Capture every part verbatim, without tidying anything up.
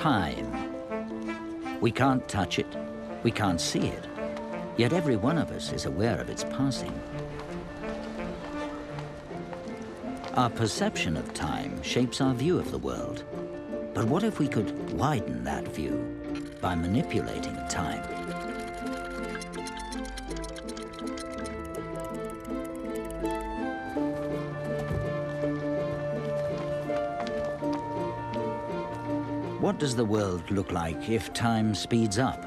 time. We can't touch it, we can't see it, yet every one of us is aware of its passing. Our perception of time shapes our view of the world. But what if we could widen that view by manipulating time? What does the world look like if time speeds up?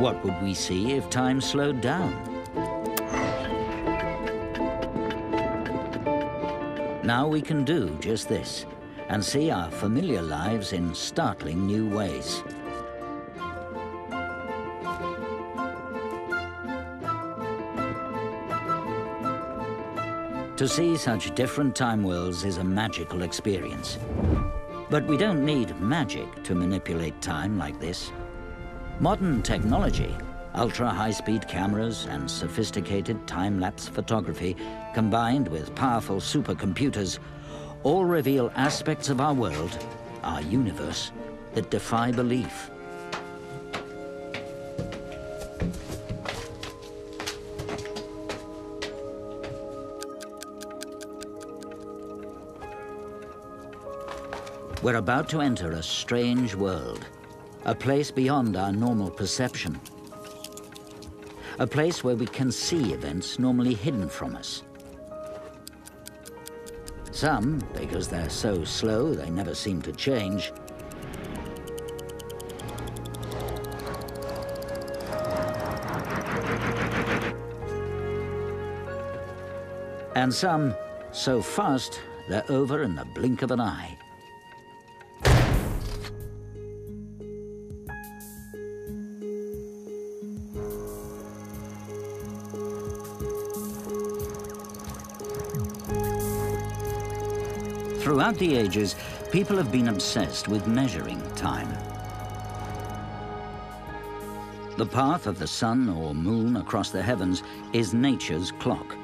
What would we see if time slowed down? Now we can do just this and see our familiar lives in startling new ways. To see such different time worlds is a magical experience. But we don't need magic to manipulate time like this. Modern technology, ultra-high-speed cameras and sophisticated time-lapse photography, combined with powerful supercomputers, all reveal aspects of our world, our universe, that defy belief. We're about to enter a strange world. A place beyond our normal perception. A place where we can see events normally hidden from us. Some, because they're so slow, they never seem to change. And some, so fast, they're over in the blink of an eye. Throughout the ages, people have been obsessed with measuring time. The path of the sun or moon across the heavens is nature's clock.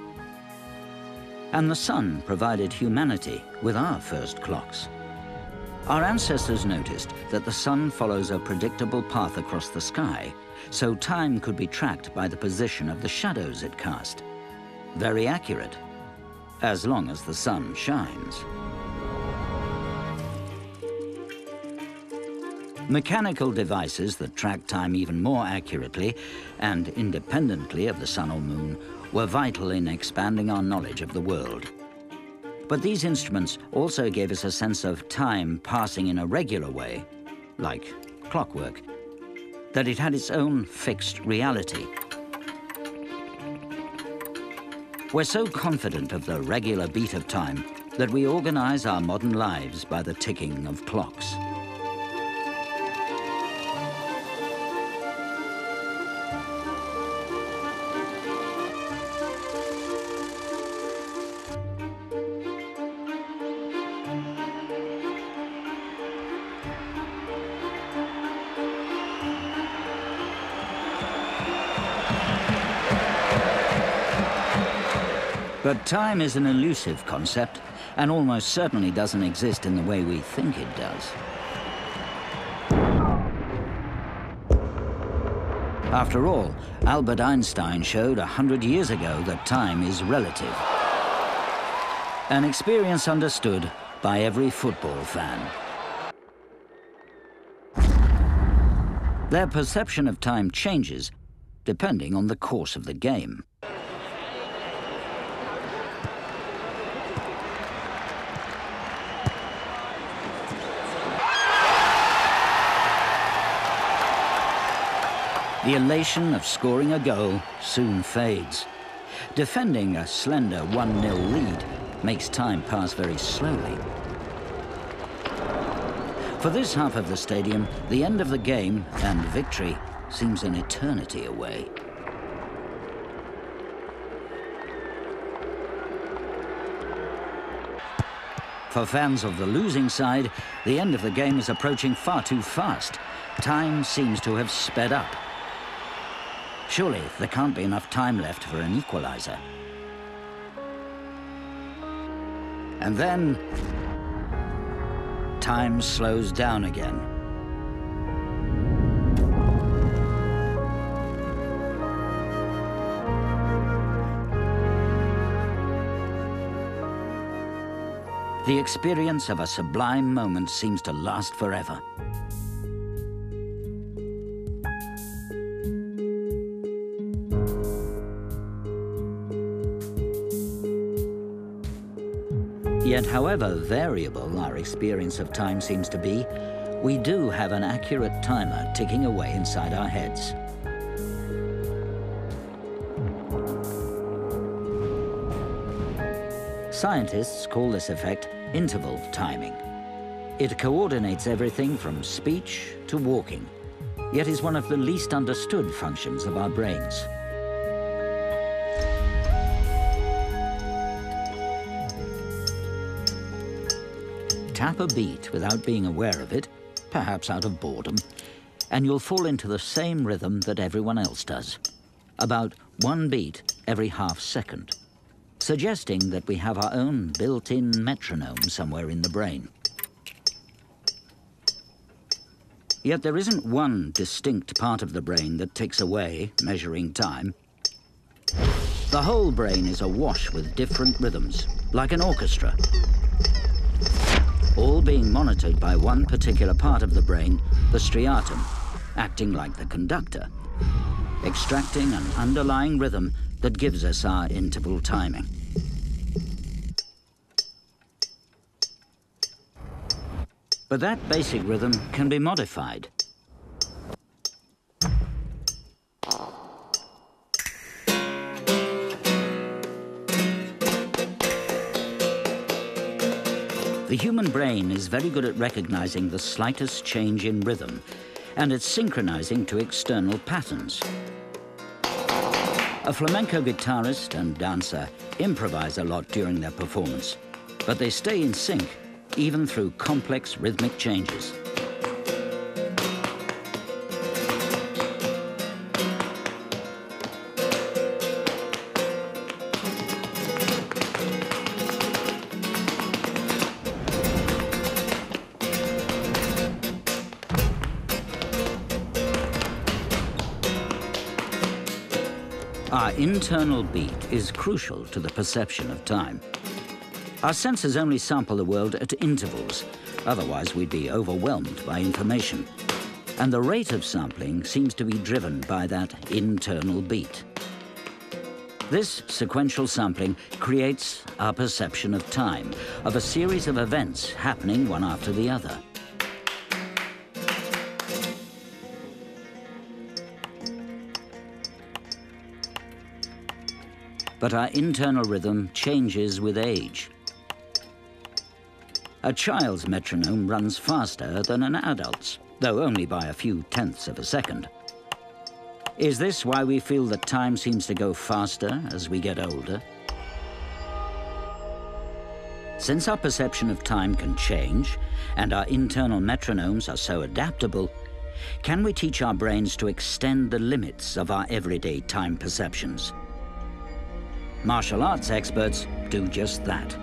And the sun provided humanity with our first clocks. Our ancestors noticed that the sun follows a predictable path across the sky, so time could be tracked by the position of the shadows it cast. Very accurate, as long as the sun shines. Mechanical devices that track time even more accurately and independently of the sun or moon were vital in expanding our knowledge of the world. But these instruments also gave us a sense of time passing in a regular way, like clockwork, that it had its own fixed reality. We're so confident of the regular beat of time that we organize our modern lives by the ticking of clocks. But time is an elusive concept and almost certainly doesn't exist in the way we think it does. After all, Albert Einstein showed a hundred years ago that time is relative. An experience understood by every football fan. Their perception of time changes depending on the course of the game. The elation of scoring a goal soon fades. Defending a slender one nil lead makes time pass very slowly. For this half of the stadium, the end of the game and victory seems an eternity away. For fans of the losing side, the end of the game is approaching far too fast. Time seems to have sped up. Surely there can't be enough time left for an equalizer. And then, time slows down again. The experience of a sublime moment seems to last forever. Yet, however variable our experience of time seems to be, we do have an accurate timer ticking away inside our heads. Scientists call this effect interval timing. It coordinates everything from speech to walking, yet is one of the least understood functions of our brains. Tap a beat without being aware of it, perhaps out of boredom, and you'll fall into the same rhythm that everyone else does, about one beat every half second, suggesting that we have our own built-in metronome somewhere in the brain. Yet there isn't one distinct part of the brain that ticks away, measuring time. The whole brain is awash with different rhythms, like an orchestra, all being monitored by one particular part of the brain, the striatum, acting like the conductor, extracting an underlying rhythm that gives us our interval timing. But that basic rhythm can be modified. The human brain is very good at recognizing the slightest change in rhythm, and it's synchronizing to external patterns. A flamenco guitarist and dancer improvise a lot during their performance, but they stay in sync, even through complex rhythmic changes. Our internal beat is crucial to the perception of time. Our senses only sample the world at intervals, otherwise we'd be overwhelmed by information. And the rate of sampling seems to be driven by that internal beat. This sequential sampling creates our perception of time, of a series of events happening one after the other. But our internal rhythm changes with age. A child's metronome runs faster than an adult's, though only by a few tenths of a second. Is this why we feel that time seems to go faster as we get older? Since our perception of time can change, and our internal metronomes are so adaptable, can we teach our brains to extend the limits of our everyday time perceptions? Martial arts experts do just that.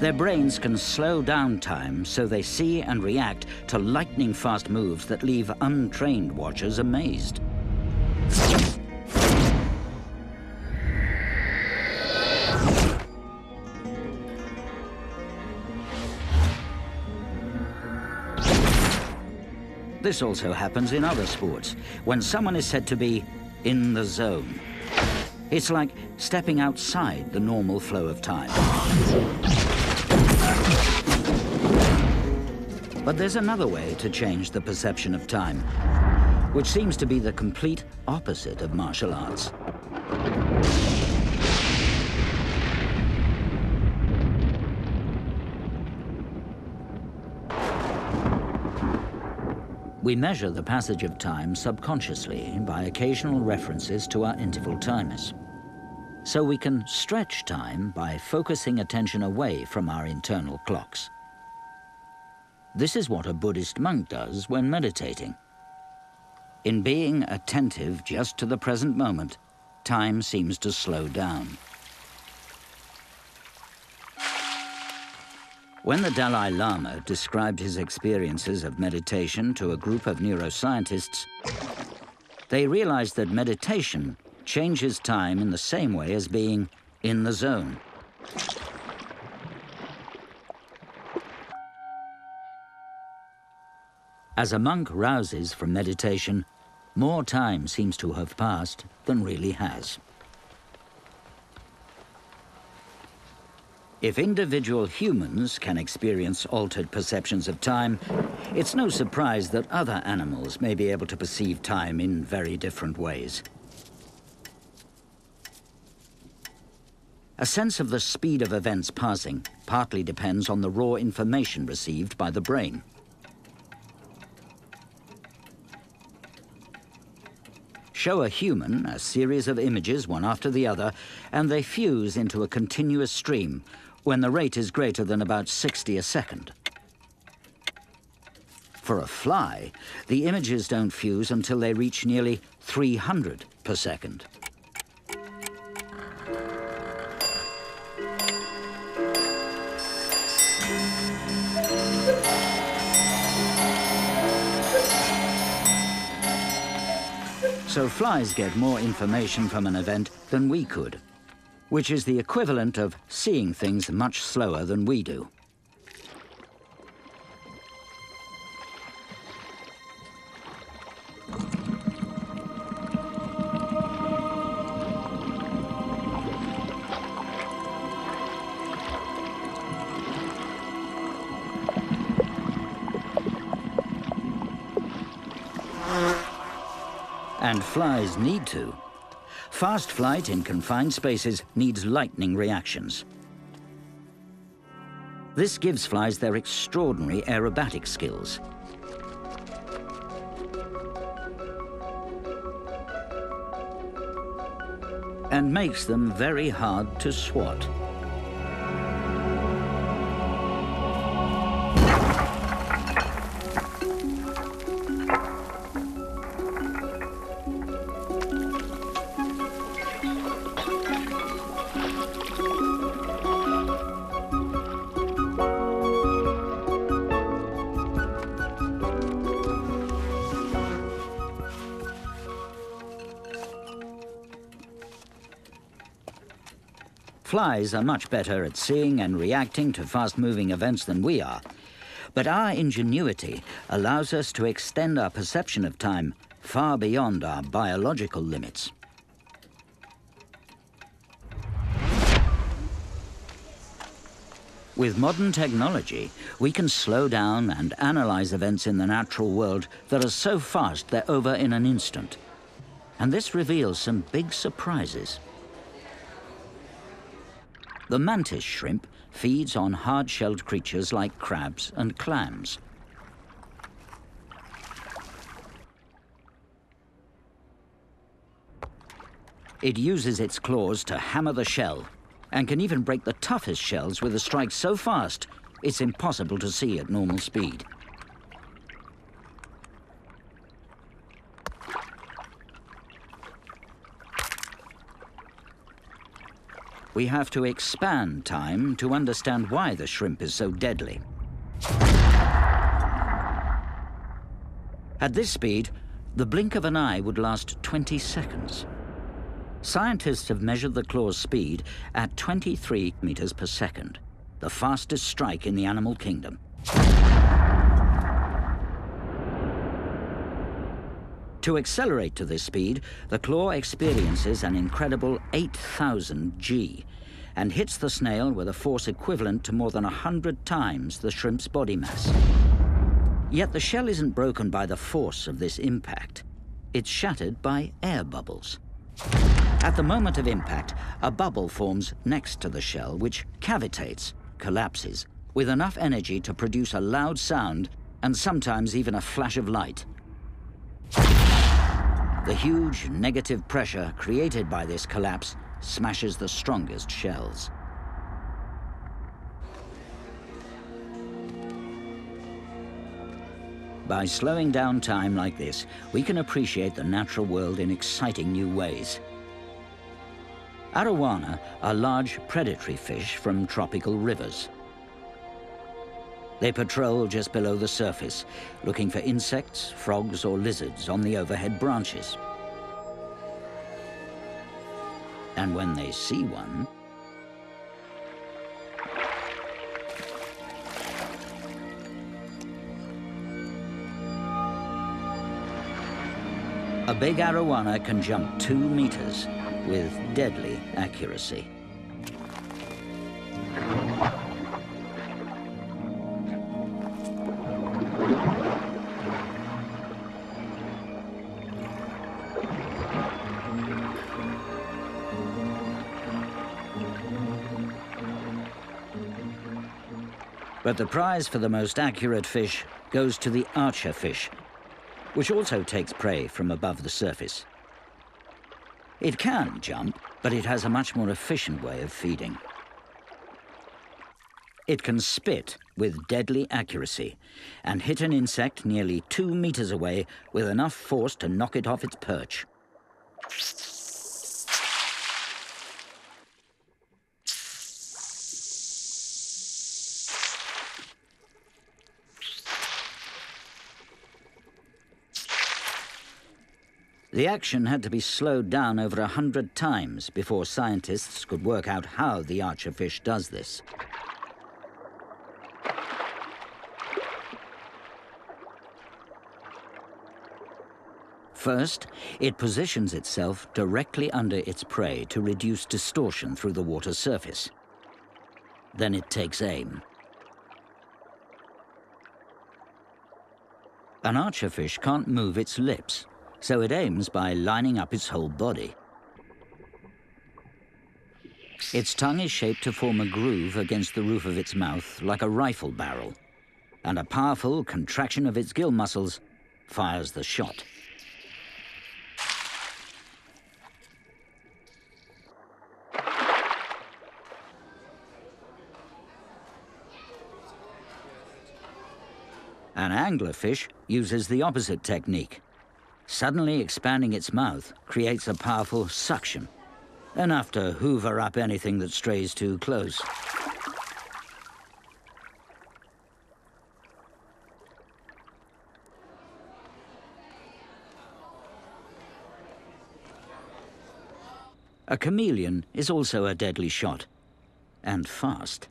Their brains can slow down time so they see and react to lightning-fast moves that leave untrained watchers amazed. This also happens in other sports, when someone is said to be in the zone. It's like stepping outside the normal flow of time. But there's another way to change the perception of time, which seems to be the complete opposite of martial arts. We measure the passage of time subconsciously by occasional references to our interval timers. so we can stretch time by focusing attention away from our internal clocks. This is what a Buddhist monk does when meditating. In being attentive just to the present moment, time seems to slow down. When the Dalai Lama described his experiences of meditation to a group of neuroscientists, they realized that meditation changes time in the same way as being in the zone. As a monk rouses from meditation, more time seems to have passed than really has. If individual humans can experience altered perceptions of time, it's no surprise that other animals may be able to perceive time in very different ways. A sense of the speed of events passing partly depends on the raw information received by the brain. Show a human a series of images, one after the other, and they fuse into a continuous stream when the rate is greater than about sixty a second. For a fly, the images don't fuse until they reach nearly three hundred per second. So flies get more information from an event than we could, which is the equivalent of seeing things much slower than we do. And flies need to. Fast flight in confined spaces needs lightning reactions. This gives flies their extraordinary aerobatic skills. And makes them very hard to swat. Flies are much better at seeing and reacting to fast-moving events than we are, but our ingenuity allows us to extend our perception of time far beyond our biological limits. With modern technology, we can slow down and analyze events in the natural world that are so fast they're over in an instant. And this reveals some big surprises. The mantis shrimp feeds on hard-shelled creatures like crabs and clams. It uses its claws to hammer the shell and can even break the toughest shells with a strike so fast it's impossible to see at normal speed. We have to expand time to understand why the shrimp is so deadly. At this speed, the blink of an eye would last twenty seconds. Scientists have measured the claw's speed at twenty-three meters per second, the fastest strike in the animal kingdom. To accelerate to this speed, the claw experiences an incredible eight thousand G and hits the snail with a force equivalent to more than one hundred times the shrimp's body mass. Yet the shell isn't broken by the force of this impact. It's shattered by air bubbles. At the moment of impact, a bubble forms next to the shell, which cavitates, collapses, with enough energy to produce a loud sound and sometimes even a flash of light. The huge negative pressure created by this collapse smashes the strongest shells. By slowing down time like this, we can appreciate the natural world in exciting new ways. Arowana are large predatory fish from tropical rivers. They patrol just below the surface, looking for insects, frogs, or lizards on the overhead branches. And when they see one, a big arowana can jump two meters with deadly accuracy. But the prize for the most accurate fish goes to the archer fish, which also takes prey from above the surface. It can jump, but it has a much more efficient way of feeding. It can spit with deadly accuracy and hit an insect nearly two meters away with enough force to knock it off its perch. The action had to be slowed down over a hundred times before scientists could work out how the archerfish does this. First, it positions itself directly under its prey to reduce distortion through the water's surface. Then it takes aim. An archerfish can't move its lips, so it aims by lining up its whole body. Its tongue is shaped to form a groove against the roof of its mouth like a rifle barrel, and a powerful contraction of its gill muscles fires the shot. An anglerfish uses the opposite technique. Suddenly expanding its mouth creates a powerful suction, enough to hoover up anything that strays too close. A chameleon is also a deadly shot, and fast.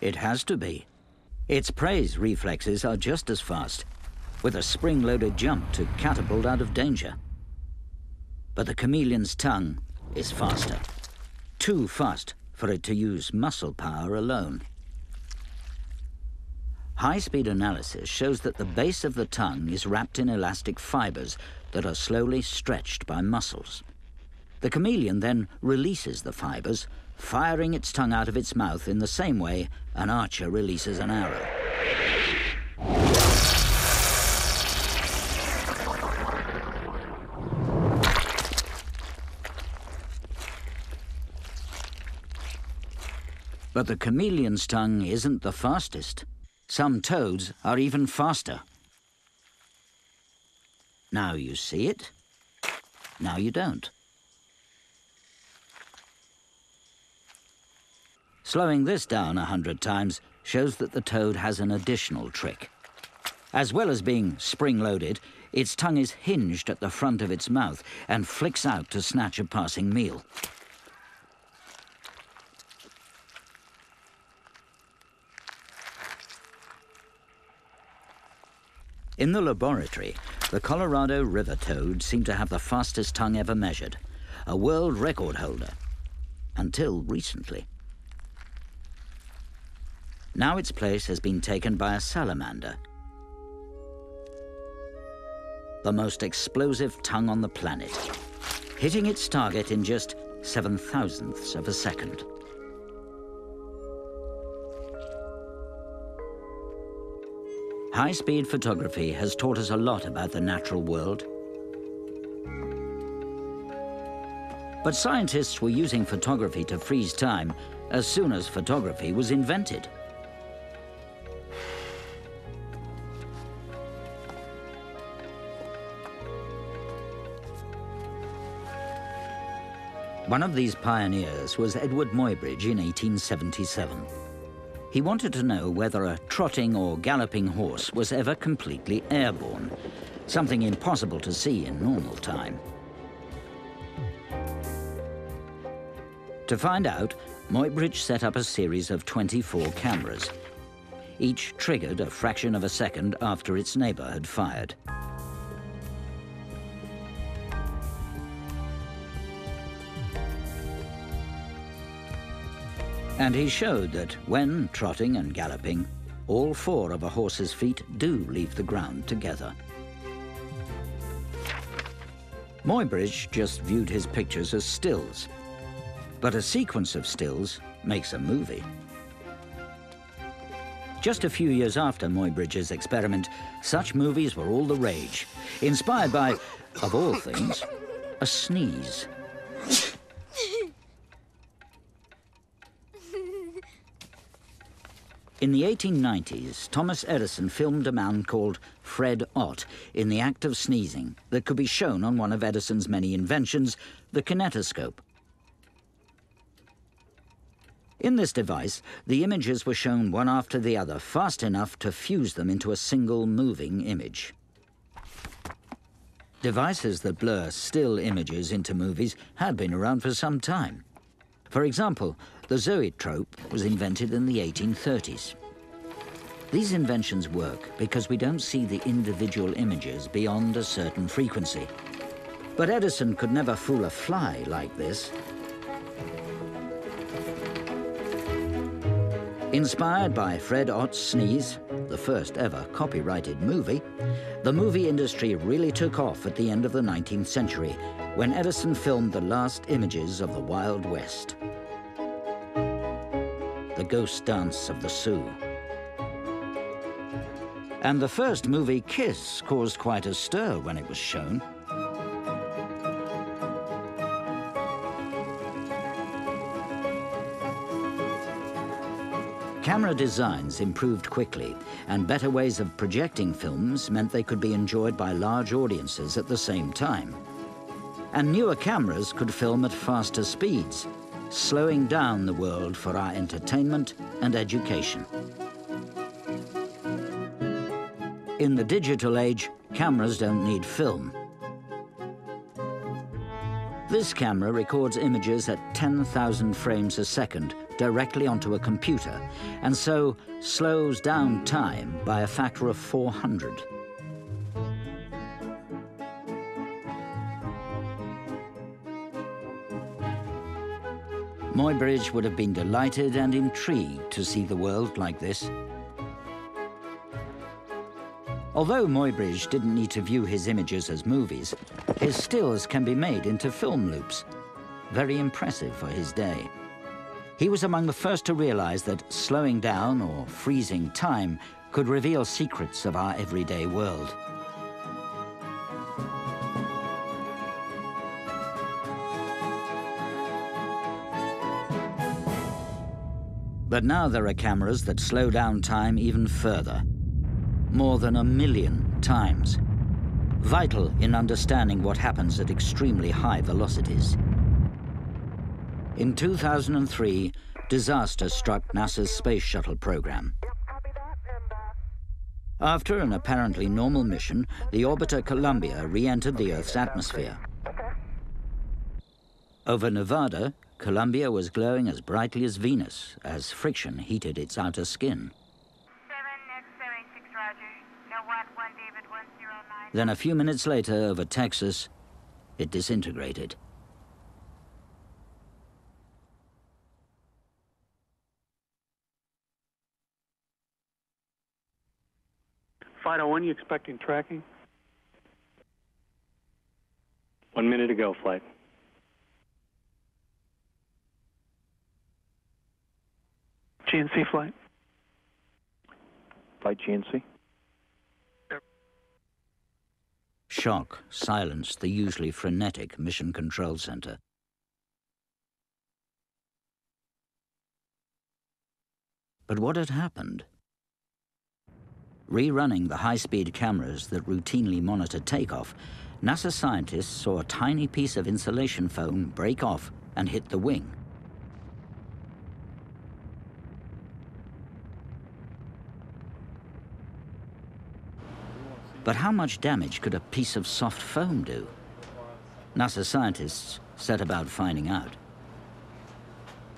It has to be. Its prey's reflexes are just as fast, with a spring-loaded jump to catapult out of danger. But the chameleon's tongue is faster. Too fast for it to use muscle power alone. High-speed analysis shows that the base of the tongue is wrapped in elastic fibers that are slowly stretched by muscles. The chameleon then releases the fibers, firing its tongue out of its mouth in the same way an archer releases an arrow. But the chameleon's tongue isn't the fastest. Some toads are even faster. Now you see it, now you don't. Slowing this down a hundred times shows that the toad has an additional trick. As well as being spring-loaded, its tongue is hinged at the front of its mouth and flicks out to snatch a passing meal. In the laboratory, the Colorado River toad seemed to have the fastest tongue ever measured, a world record holder, until recently. Now its place has been taken by a salamander. the most explosive tongue on the planet, hitting its target in just seven thousandths of a second. High-speed photography has taught us a lot about the natural world. But scientists were using photography to freeze time as soon as photography was invented. One of these pioneers was Edward Muybridge in eighteen seventy-seven. He wanted to know whether a trotting or galloping horse was ever completely airborne, something impossible to see in normal time. To find out, Muybridge set up a series of twenty-four cameras, each triggered a fraction of a second after its neighbor had fired. And he showed that when trotting and galloping, all four of a horse's feet do leave the ground together. Muybridge just viewed his pictures as stills, but a sequence of stills makes a movie. Just a few years after Muybridge's experiment, such movies were all the rage, inspired by, of all things, a sneeze. In the eighteen nineties, Thomas Edison filmed a man called Fred Ott in the act of sneezing that could be shown on one of Edison's many inventions, the kinetoscope. In this device, the images were shown one after the other, fast enough to fuse them into a single moving image. Devices that blur still images into movies had been around for some time. For example, the zoetrope was invented in the eighteen thirties. These inventions work because we don't see the individual images beyond a certain frequency. But Edison could never fool a fly like this. Inspired by Fred Ott's sneeze, the first ever copyrighted movie, the movie industry really took off at the end of the nineteenth century, when Edison filmed the last images of the Wild West, the ghost dance of the Sioux. And the first movie, Kiss, caused quite a stir when it was shown. Camera designs improved quickly, and better ways of projecting films meant they could be enjoyed by large audiences at the same time. And newer cameras could film at faster speeds, slowing down the world for our entertainment and education. In the digital age, cameras don't need film. This camera records images at ten thousand frames a second directly onto a computer, and so slows down time by a factor of four hundred. Muybridge would have been delighted and intrigued to see the world like this. Although Muybridge didn't need to view his images as movies, his stills can be made into film loops. Very impressive for his day. He was among the first to realize that slowing down or freezing time could reveal secrets of our everyday world. But now there are cameras that slow down time even further, more than a million times, vital in understanding what happens at extremely high velocities. In two thousand three, disaster struck NASA's space shuttle program. After an apparently normal mission, the orbiter Columbia re-entered the Earth's atmosphere. Over Nevada, Columbia was glowing as brightly as Venus, as friction heated its outer skin. Then a few minutes later, over Texas, it disintegrated. five oh one, you expecting tracking? One minute to go, flight. G N C flight. Flight G N C. Shock silenced the usually frenetic Mission Control Center. But what had happened? Rerunning the high-speed cameras that routinely monitor takeoff, NASA scientists saw a tiny piece of insulation foam break off and hit the wing. But how much damage could a piece of soft foam do? NASA scientists set about finding out.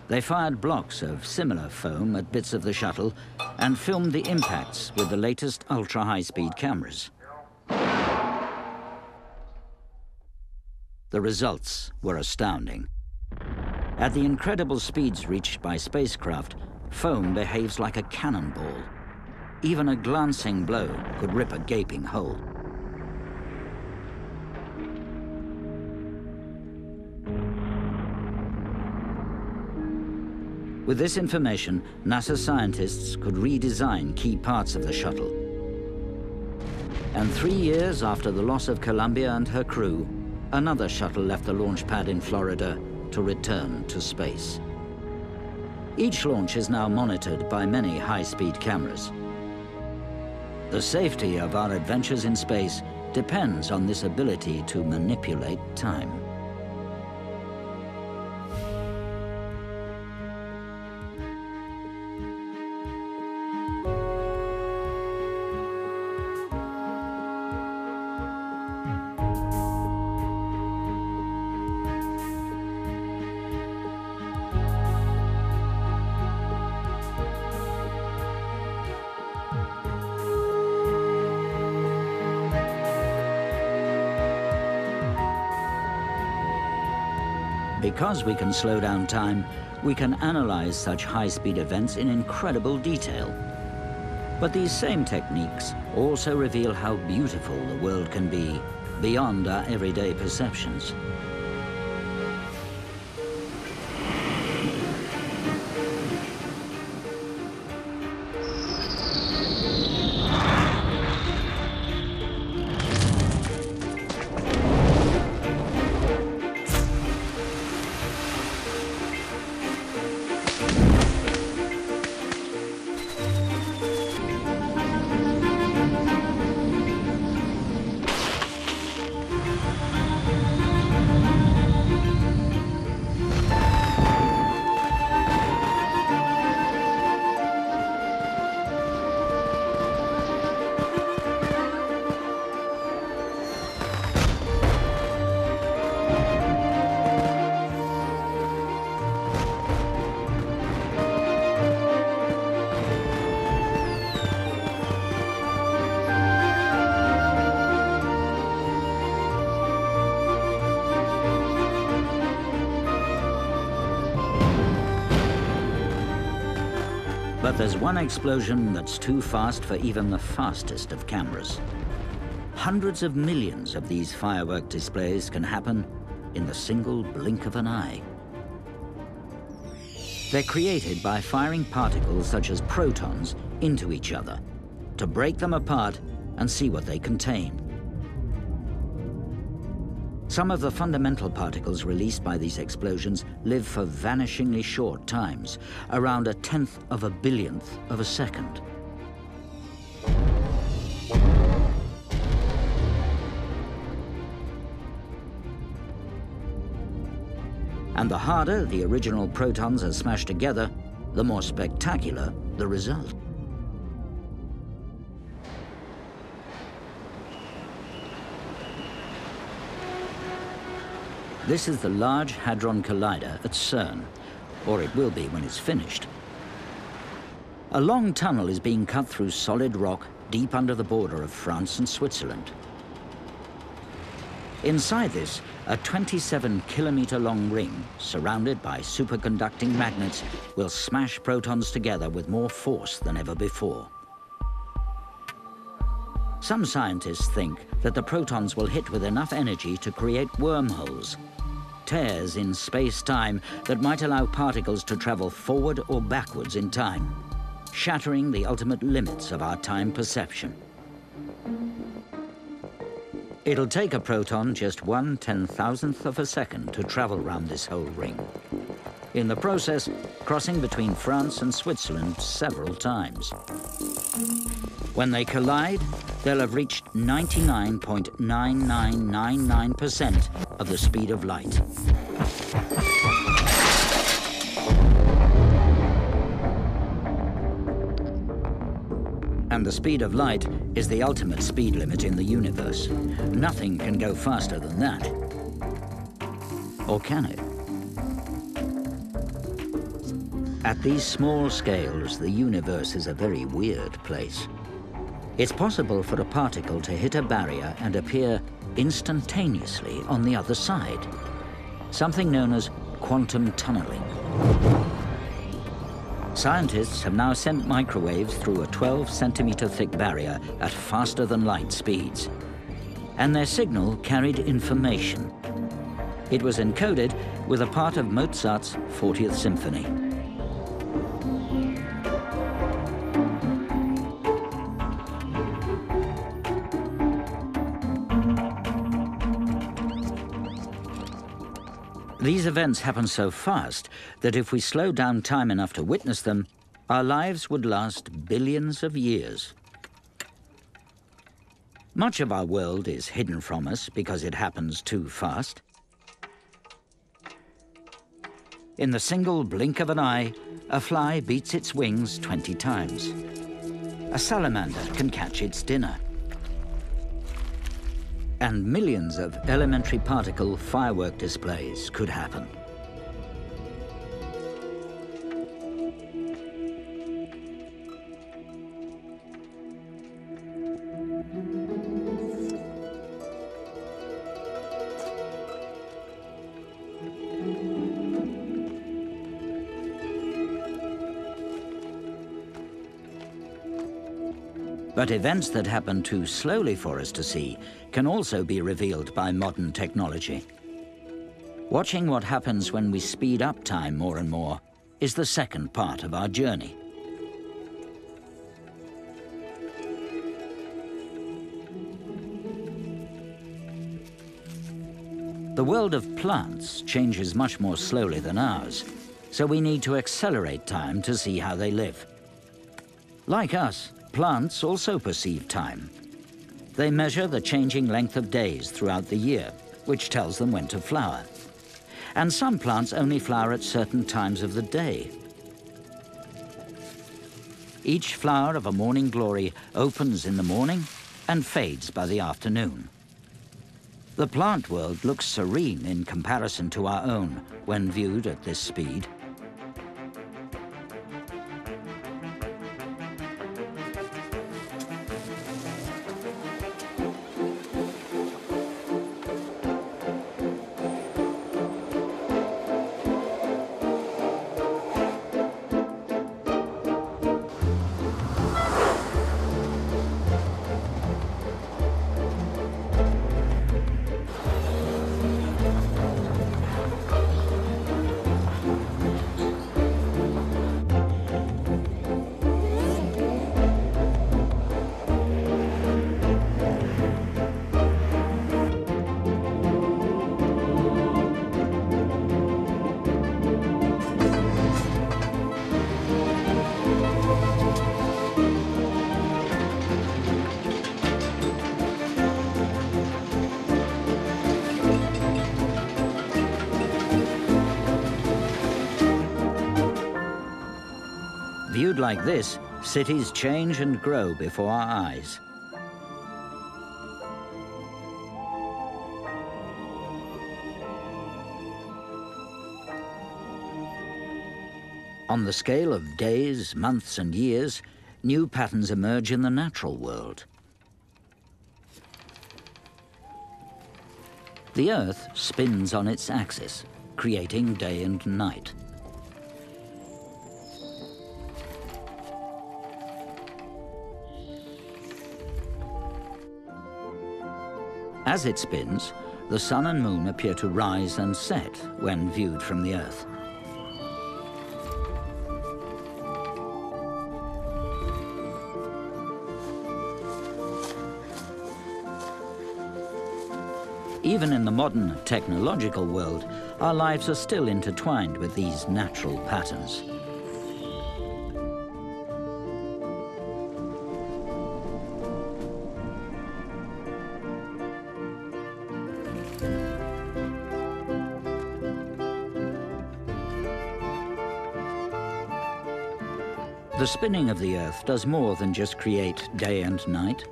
They fired blocks of similar foam at bits of the shuttle and filmed the impacts with the latest ultra-high-speed cameras. The results were astounding. At the incredible speeds reached by spacecraft, foam behaves like a cannonball. Even a glancing blow could rip a gaping hole. With this information, NASA scientists could redesign key parts of the shuttle. And three years after the loss of Columbia and her crew, another shuttle left the launch pad in Florida to return to space. Each launch is now monitored by many high-speed cameras. The safety of our adventures in space depends on this ability to manipulate time. Because we can slow down time, we can analyze such high-speed events in incredible detail. But these same techniques also reveal how beautiful the world can be beyond our everyday perceptions. But there's one explosion that's too fast for even the fastest of cameras. Hundreds of millions of these firework displays can happen in the single blink of an eye. They're created by firing particles such as protons into each other to break them apart and see what they contain. Some of the fundamental particles released by these explosions live for vanishingly short times, around a tenth of a billionth of a second. And the harder the original protons are smashed together, the more spectacular the result. This is the Large Hadron Collider at CERN, or it will be when it's finished. A long tunnel is being cut through solid rock deep under the border of France and Switzerland. Inside this, a twenty-seven kilometer long ring surrounded by superconducting magnets will smash protons together with more force than ever before. Some scientists think that the protons will hit with enough energy to create wormholes, tears in space-time that might allow particles to travel forward or backwards in time, shattering the ultimate limits of our time perception. It'll take a proton just one ten-thousandth of a second to travel round this whole ring, in the process crossing between France and Switzerland several times. When they collide, they'll have reached ninety-nine point nine nine nine nine percent of the speed of light. And the speed of light is the ultimate speed limit in the universe. Nothing can go faster than that. Or can it? At these small scales, the universe is a very weird place. It's possible for a particle to hit a barrier and appear instantaneously on the other side, something known as quantum tunneling. Scientists have now sent microwaves through a twelve centimeter thick barrier at faster than light speeds, and their signal carried information. It was encoded with a part of Mozart's fortieth symphony. These events happen so fast that if we slow down time enough to witness them, our lives would last billions of years. Much of our world is hidden from us because it happens too fast. In the single blink of an eye, a fly beats its wings twenty times. A salamander can catch its dinner. And millions of elementary particle firework displays could happen. But events that happen too slowly for us to see can also be revealed by modern technology. Watching what happens when we speed up time more and more is the second part of our journey. The world of plants changes much more slowly than ours, so we need to accelerate time to see how they live. Like us, plants also perceive time. They measure the changing length of days throughout the year, which tells them when to flower. And some plants only flower at certain times of the day. Each flower of a morning glory opens in the morning and fades by the afternoon. The plant world looks serene in comparison to our own when viewed at this speed. Viewed like this, cities change and grow before our eyes. On the scale of days, months, and years, new patterns emerge in the natural world. The Earth spins on its axis, creating day and night. As it spins, the sun and moon appear to rise and set when viewed from the Earth. Even in the modern technological world, our lives are still intertwined with these natural patterns. The spinning of the Earth does more than just create day and night.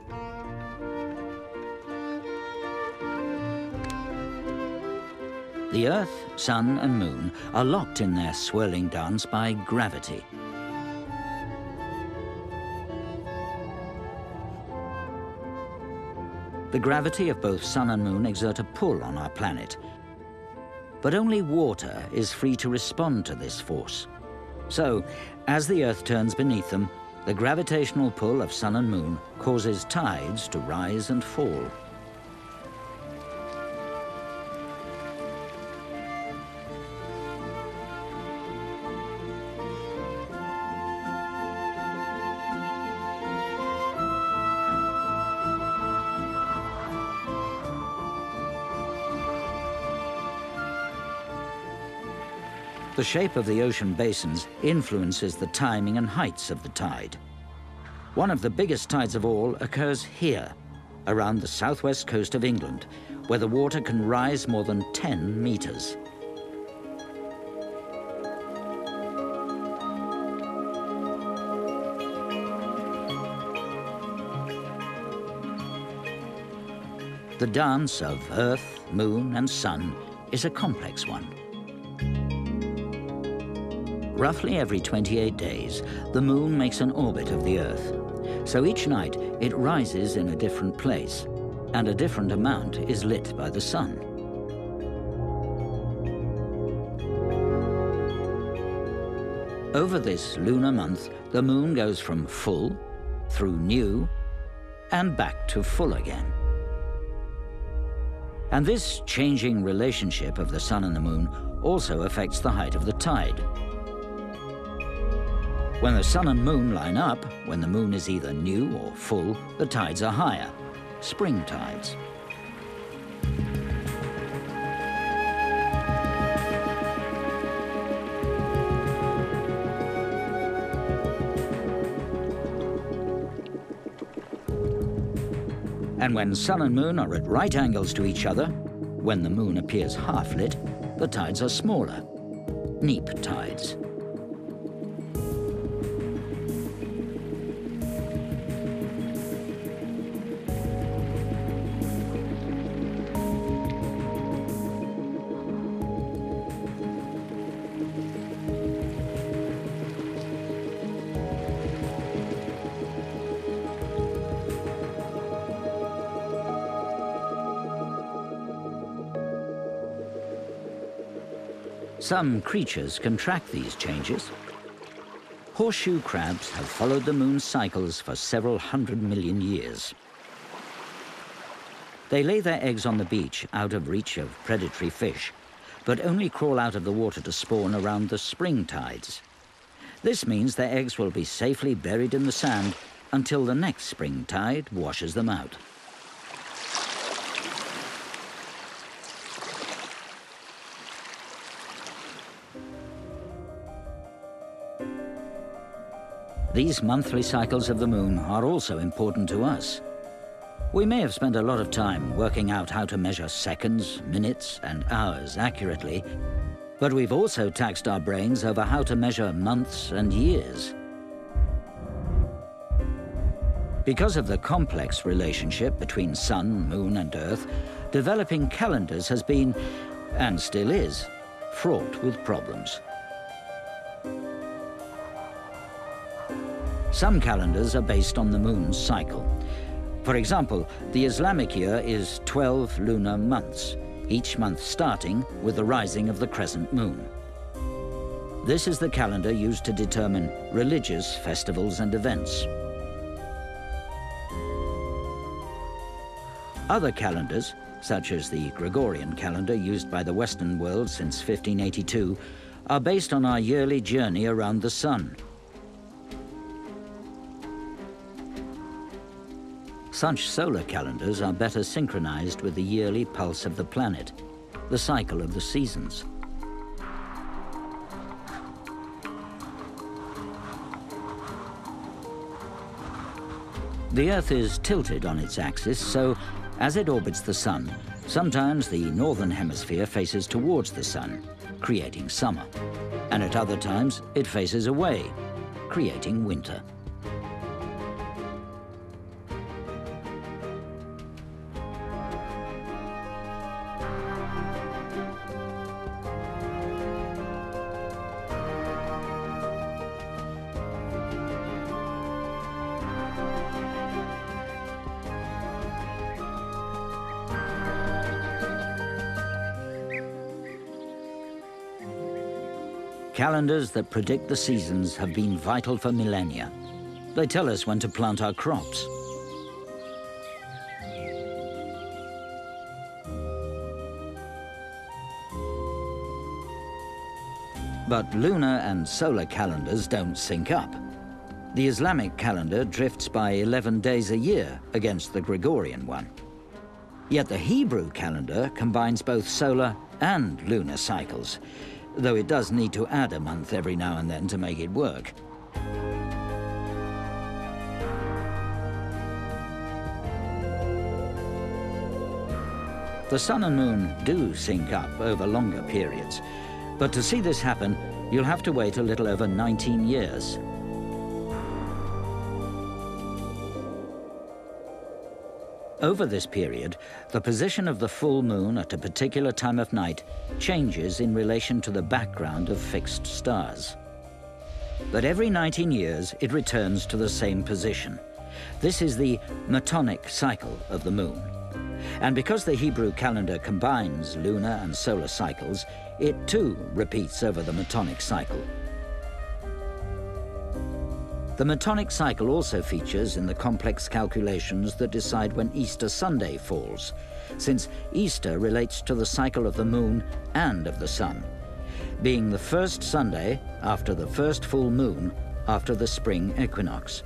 The Earth, Sun and Moon are locked in their swirling dance by gravity. The gravity of both Sun and Moon exert a pull on our planet. But only water is free to respond to this force. So, as the Earth turns beneath them, the gravitational pull of Sun and Moon causes tides to rise and fall. The shape of the ocean basins influences the timing and heights of the tide. One of the biggest tides of all occurs here, around the southwest coast of England, where the water can rise more than ten meters. The dance of Earth, Moon, and Sun is a complex one. Roughly every twenty-eight days, the moon makes an orbit of the Earth. So each night, it rises in a different place, and a different amount is lit by the sun. Over this lunar month, the moon goes from full, through new, and back to full again. And this changing relationship of the sun and the moon also affects the height of the tide. When the sun and moon line up, when the moon is either new or full, the tides are higher, spring tides. And when sun and moon are at right angles to each other, when the moon appears half-lit, the tides are smaller, neap tides. Some creatures can track these changes. Horseshoe crabs have followed the moon's cycles for several hundred million years. They lay their eggs on the beach out of reach of predatory fish, but only crawl out of the water to spawn around the spring tides. This means their eggs will be safely buried in the sand until the next spring tide washes them out. These monthly cycles of the moon are also important to us. We may have spent a lot of time working out how to measure seconds, minutes, and hours accurately, but we've also taxed our brains over how to measure months and years. Because of the complex relationship between sun, moon, and Earth, developing calendars has been, and still is, fraught with problems. Some calendars are based on the moon's cycle. For example, the Islamic year is twelve lunar months, each month starting with the rising of the crescent moon. This is the calendar used to determine religious festivals and events. Other calendars, such as the Gregorian calendar used by the Western world since fifteen eighty-two, are based on our yearly journey around the sun. Such solar calendars are better synchronized with the yearly pulse of the planet, the cycle of the seasons. The Earth is tilted on its axis, so as it orbits the sun, sometimes the northern hemisphere faces towards the sun, creating summer, and at other times it faces away, creating winter. Calendars that predict the seasons have been vital for millennia. They tell us when to plant our crops. But lunar and solar calendars don't sync up. The Islamic calendar drifts by eleven days a year against the Gregorian one. Yet the Hebrew calendar combines both solar and lunar cycles, though it does need to add a month every now and then to make it work. The sun and moon do sync up over longer periods, but to see this happen, you'll have to wait a little over nineteen years. Over this period, the position of the full moon at a particular time of night changes in relation to the background of fixed stars. But every nineteen years, it returns to the same position. This is the metonic cycle of the moon. And because the Hebrew calendar combines lunar and solar cycles, it too repeats over the metonic cycle. The metonic cycle also features in the complex calculations that decide when Easter Sunday falls, since Easter relates to the cycle of the moon and of the sun, being the first Sunday after the first full moon after the spring equinox.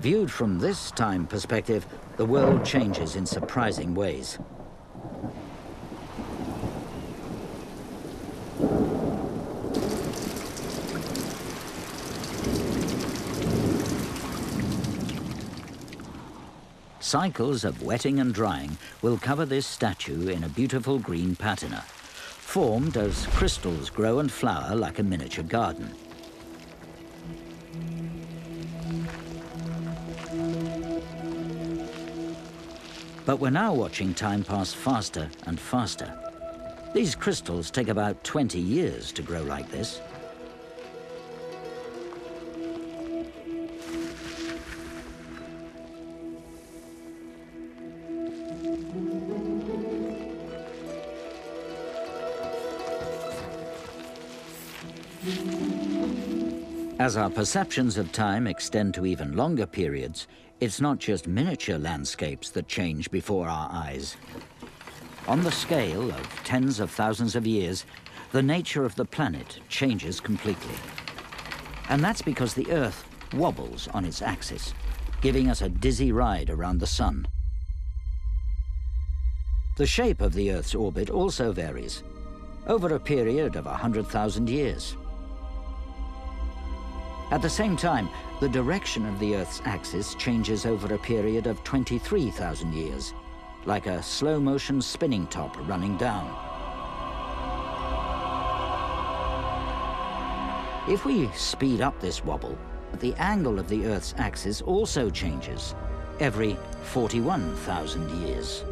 Viewed from this time perspective, the world changes in surprising ways. Cycles of wetting and drying will cover this statue in a beautiful green patina, formed as crystals grow and flower like a miniature garden. But we're now watching time pass faster and faster. These crystals take about twenty years to grow like this. As our perceptions of time extend to even longer periods, it's not just miniature landscapes that change before our eyes. On the scale of tens of thousands of years, the nature of the planet changes completely. And that's because the Earth wobbles on its axis, giving us a dizzy ride around the sun. The shape of the Earth's orbit also varies, over a period of one hundred thousand years. At the same time, the direction of the Earth's axis changes over a period of twenty-three thousand years, like a slow-motion spinning top running down. If we speed up this wobble, the angle of the Earth's axis also changes every forty-one thousand years.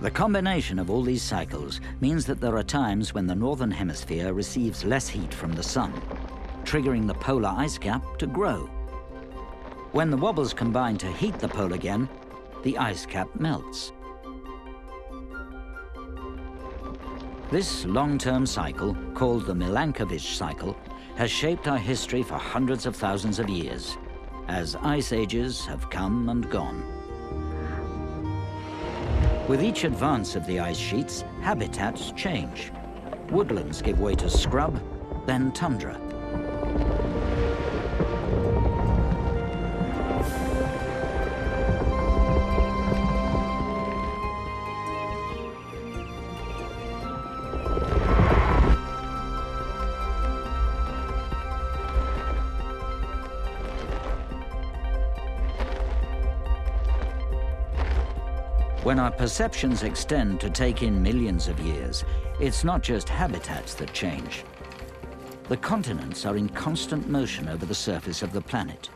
The combination of all these cycles means that there are times when the northern hemisphere receives less heat from the sun, triggering the polar ice cap to grow. When the wobbles combine to heat the pole again, the ice cap melts. This long-term cycle, called the Milankovitch cycle, has shaped our history for hundreds of thousands of years, as ice ages have come and gone. With each advance of the ice sheets, habitats change. Woodlands give way to scrub, then tundra. When our perceptions extend to take in millions of years, it's not just habitats that change. The continents are in constant motion over the surface of the planet,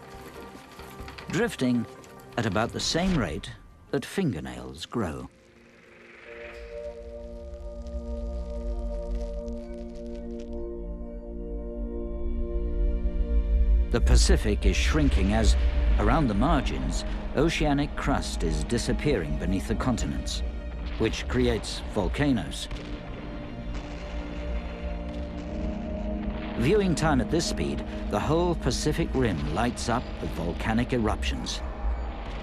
drifting at about the same rate that fingernails grow. The Pacific is shrinking as, around the margins, oceanic crust is disappearing beneath the continents, which creates volcanoes. Viewing time at this speed, the whole Pacific Rim lights up with volcanic eruptions.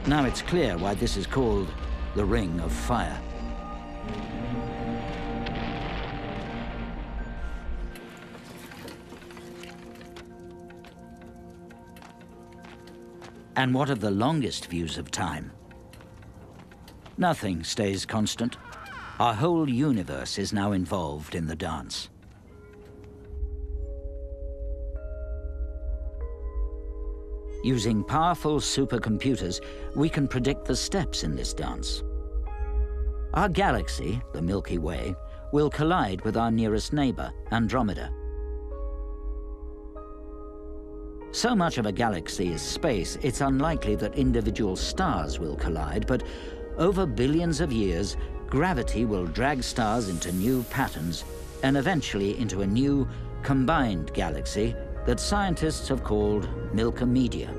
Now it's clear why this is called the Ring of Fire. And what of the longest views of time? Nothing stays constant. Our whole universe is now involved in the dance. Using powerful supercomputers, we can predict the steps in this dance. Our galaxy, the Milky Way, will collide with our nearest neighbor, Andromeda. So much of a galaxy is space, it's unlikely that individual stars will collide, but over billions of years, gravity will drag stars into new patterns and eventually into a new, combined galaxy that scientists have called Milkomedia.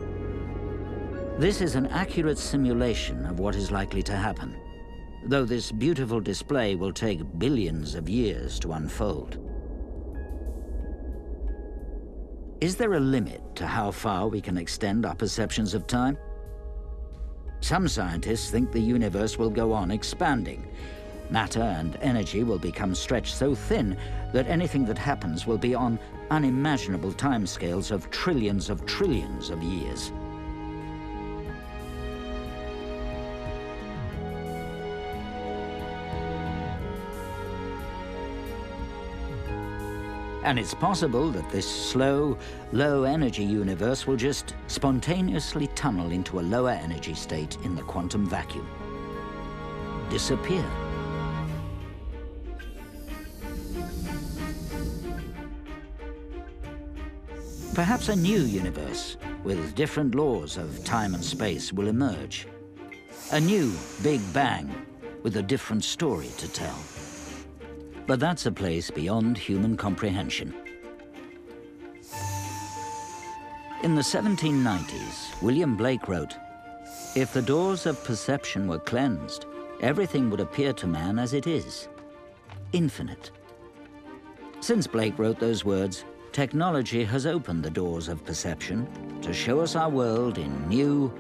This is an accurate simulation of what is likely to happen, though this beautiful display will take billions of years to unfold. Is there a limit to how far we can extend our perceptions of time? Some scientists think the universe will go on expanding. Matter and energy will become stretched so thin that anything that happens will be on unimaginable timescales of trillions of trillions of years. And it's possible that this slow, low-energy universe will just spontaneously tunnel into a lower energy state in the quantum vacuum. Disappear. Perhaps a new universe with different laws of time and space will emerge. A new Big Bang with a different story to tell. But that's a place beyond human comprehension. In the seventeen nineties, William Blake wrote, "If the doors of perception were cleansed, everything would appear to man as it is, infinite." Since Blake wrote those words, technology has opened the doors of perception to show us our world in new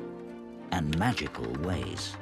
and magical ways.